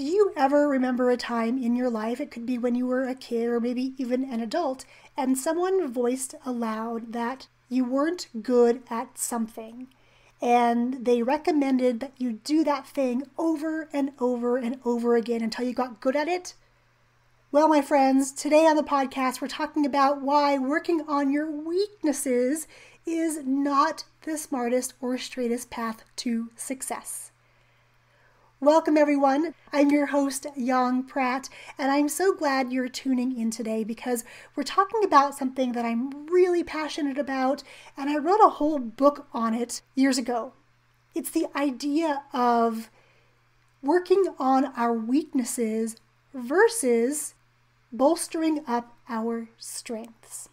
Do you ever remember a time in your life, it could be when you were a kid or maybe even an adult, and someone voiced aloud that you weren't good at something, and they recommended that you do that thing over and over and over again until you got good at it? Well, my friends, today on the podcast, we're talking about why working on your weaknesses is not the smartest or straightest path to success. Welcome, everyone. I'm your host, Yong Pratt, and I'm so glad you're tuning in today because we're talking about something that I'm really passionate about, and I wrote a whole book on it years ago. It's the idea of working on our weaknesses versus bolstering up our strengths.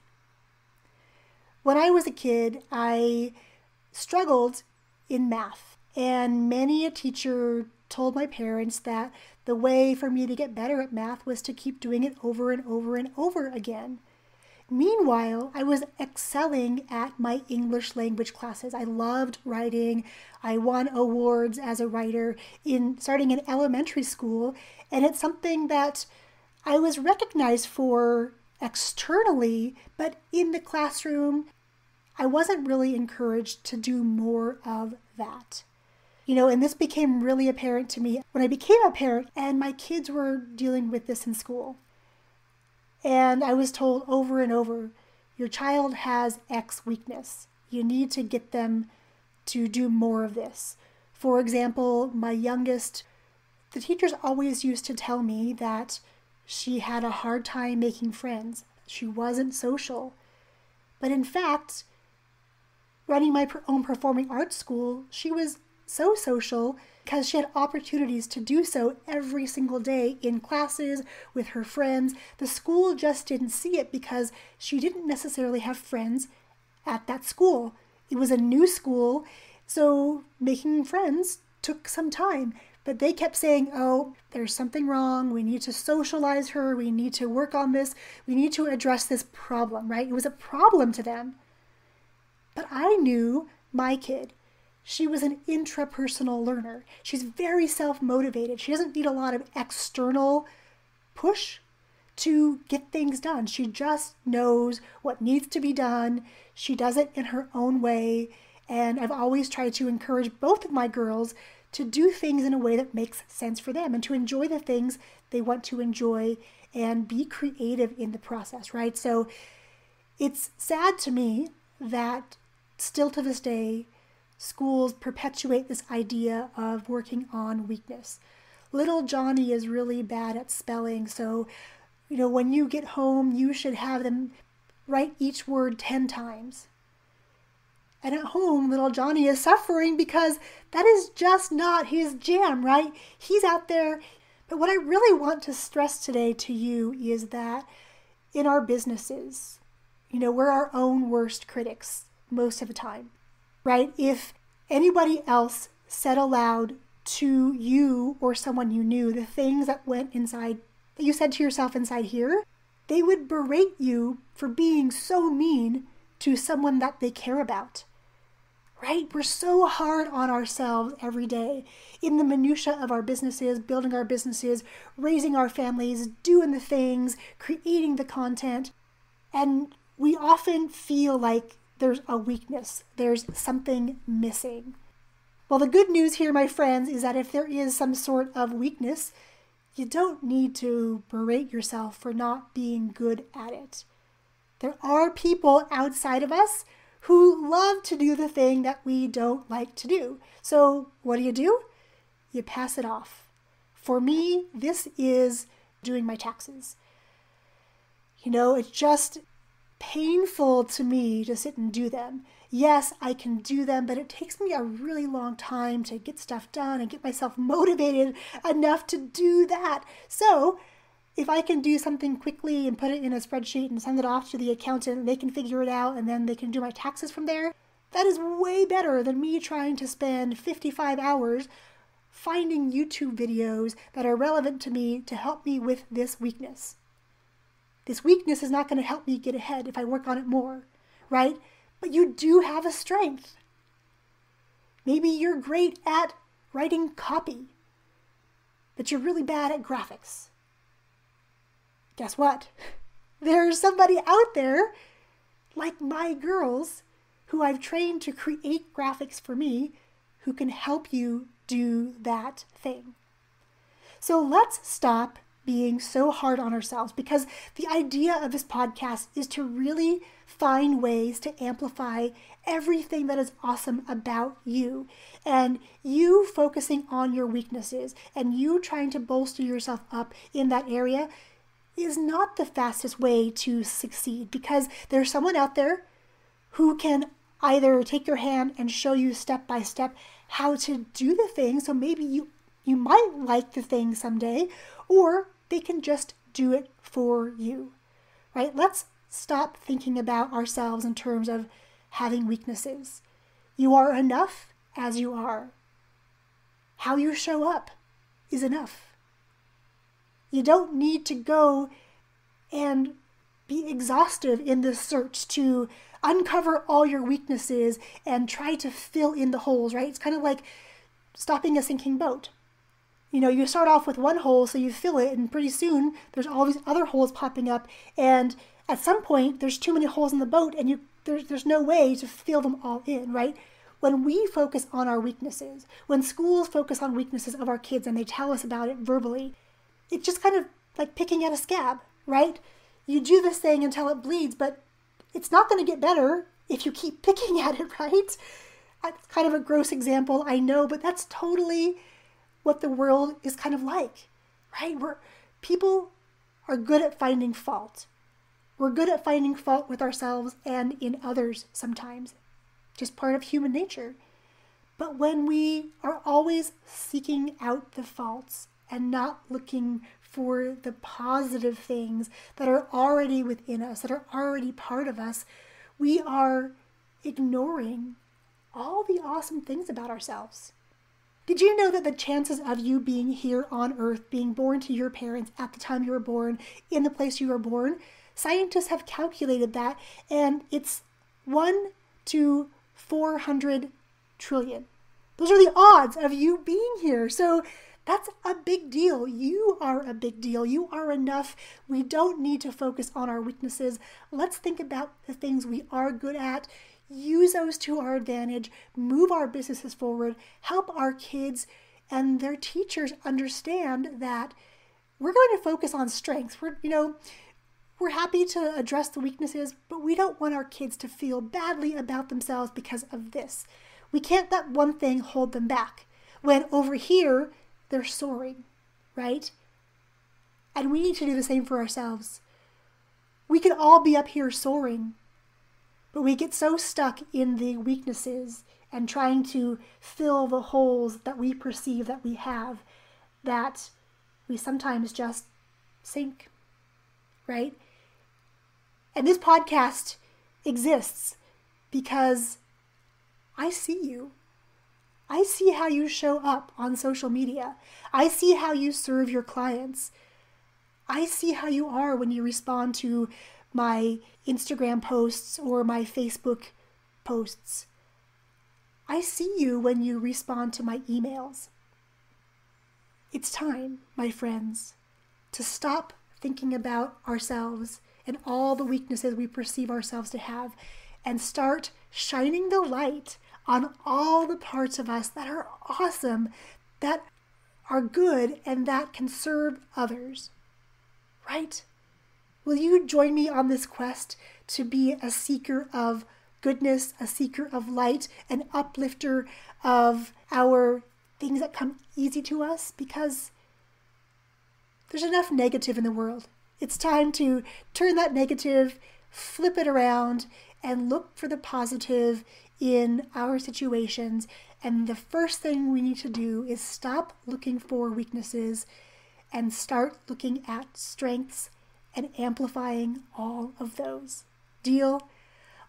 When I was a kid, I struggled in math, and many a teacher told my parents that the way for me to get better at math was to keep doing it over and over and over again. Meanwhile, I was excelling at my English language classes. I loved writing. I won awards as a writer starting in elementary school, and it's something that I was recognized for externally, but in the classroom, I wasn't really encouraged to do more of that. You know, and this became really apparent to me when I became a parent and my kids were dealing with this in school. And I was told over and over, your child has X weakness. You need to get them to do more of this. For example, my youngest, the teachers always used to tell me that she had a hard time making friends. She wasn't social. But in fact, running my own performing arts school, she was so social because she had opportunities to do so every single day in classes with her friends. The school just didn't see it because she didn't necessarily have friends at that school. It was a new school, so making friends took some time. But they kept saying, oh, there's something wrong. We need to socialize her. We need to work on this. We need to address this problem, right? It was a problem to them. But I knew my kid. She was an intrapersonal learner. She's very self-motivated. She doesn't need a lot of external push to get things done. She just knows what needs to be done. She does it in her own way. And I've always tried to encourage both of my girls to do things in a way that makes sense for them and to enjoy the things they want to enjoy and be creative in the process, right? So it's sad to me that still to this day, schools perpetuate this idea of working on weakness. Little Johnny is really bad at spelling, so you know when you get home, you should have them write each word 10 times. And at home, little Johnny is suffering because that is just not his jam, right? He's out there. But what I really want to stress today to you is that in our businesses, you know, we're our own worst critics most of the time. Right? If anybody else said aloud to you or someone you knew the things that went inside, that you said to yourself inside here, they would berate you for being so mean to someone that they care about. Right? We're so hard on ourselves every day in the minutia of our businesses, building our businesses, raising our families, doing the things, creating the content. And we often feel like there's a weakness. There's something missing. Well, the good news here, my friends, is that if there is some sort of weakness, you don't need to berate yourself for not being good at it. There are people outside of us who love to do the thing that we don't like to do. So what do? You pass it off. For me, this is doing my taxes. You know, it's just painful to me to sit and do them. Yes, I can do them, but it takes me a really long time to get stuff done and get myself motivated enough to do that. So if I can do something quickly and put it in a spreadsheet and send it off to the accountant and they can figure it out and then they can do my taxes from there, that is way better than me trying to spend 55 hours finding YouTube videos that are relevant to me to help me with this weakness. This weakness is not going to help me get ahead if I work on it more, right? But you do have a strength. Maybe you're great at writing copy. that you're really bad at graphics. Guess what? There's somebody out there, like my girls, who I've trained to create graphics for me, who can help you do that thing. So let's stop being so hard on ourselves, because the idea of this podcast is to really find ways to amplify everything that is awesome about you, and you focusing on your weaknesses and you trying to bolster yourself up in that area is not the fastest way to succeed, because there's someone out there who can either take your hand and show you step by step how to do the thing. So maybe you might like the thing someday, or they can just do it for you, right? Let's stop thinking about ourselves in terms of having weaknesses. You are enough as you are. How you show up is enough. You don't need to go and be exhaustive in this search to uncover all your weaknesses and try to fill in the holes, right? It's kind of like stopping a sinking boat. You know, you start off with one hole, so you fill it, and pretty soon there's all these other holes popping up, and at some point there's too many holes in the boat, and there's no way to fill them all in, right? When we focus on our weaknesses, when schools focus on weaknesses of our kids and they tell us about it verbally, it's just kind of like picking at a scab, right? You do this thing until it bleeds, but it's not going to get better if you keep picking at it, right? That's kind of a gross example, I know, but that's totally what the world is kind of like, right? People are good at finding fault. We're good at finding fault with ourselves and in others sometimes, just part of human nature. But when we are always seeking out the faults and not looking for the positive things that are already within us, that are already part of us, we are ignoring all the awesome things about ourselves. Did you know that the chances of you being here on Earth, being born to your parents at the time you were born, in the place you were born, scientists have calculated that, and it's 1 to 400 trillion. Those are the odds of you being here. So that's a big deal. You are a big deal. You are enough. We don't need to focus on our weaknesses. Let's think about the things we are good at. Use those to our advantage, move our businesses forward, help our kids and their teachers understand that we're going to focus on strengths. We're happy to address the weaknesses, but we don't want our kids to feel badly about themselves because of this. We can't let one thing hold them back when over here they're soaring, right? And we need to do the same for ourselves. We can all be up here soaring, but we get so stuck in the weaknesses and trying to fill the holes that we perceive that we have that we sometimes just sink, right? And this podcast exists because I see you. I see how you show up on social media. I see how you serve your clients. I see how you are when you respond to my Instagram posts or my Facebook posts. I see you when you respond to my emails. It's time, my friends, to stop thinking about ourselves and all the weaknesses we perceive ourselves to have and start shining the light on all the parts of us that are awesome, that are good, and that can serve others, right? Will you join me on this quest to be a seeker of goodness, a seeker of light, an uplifter of our things that come easy to us? Because there's enough negative in the world. It's time to turn that negative, flip it around, and look for the positive in our situations. And the first thing we need to do is stop looking for weaknesses and start looking at strengths and amplifying all of those. Deal?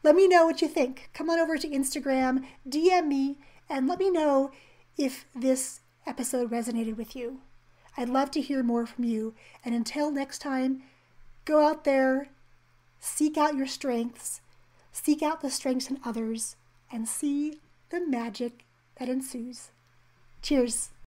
Let me know what you think. Come on over to Instagram, DM me, and let me know if this episode resonated with you. I'd love to hear more from you. And until next time, go out there, seek out your strengths, seek out the strengths in others, and see the magic that ensues. Cheers.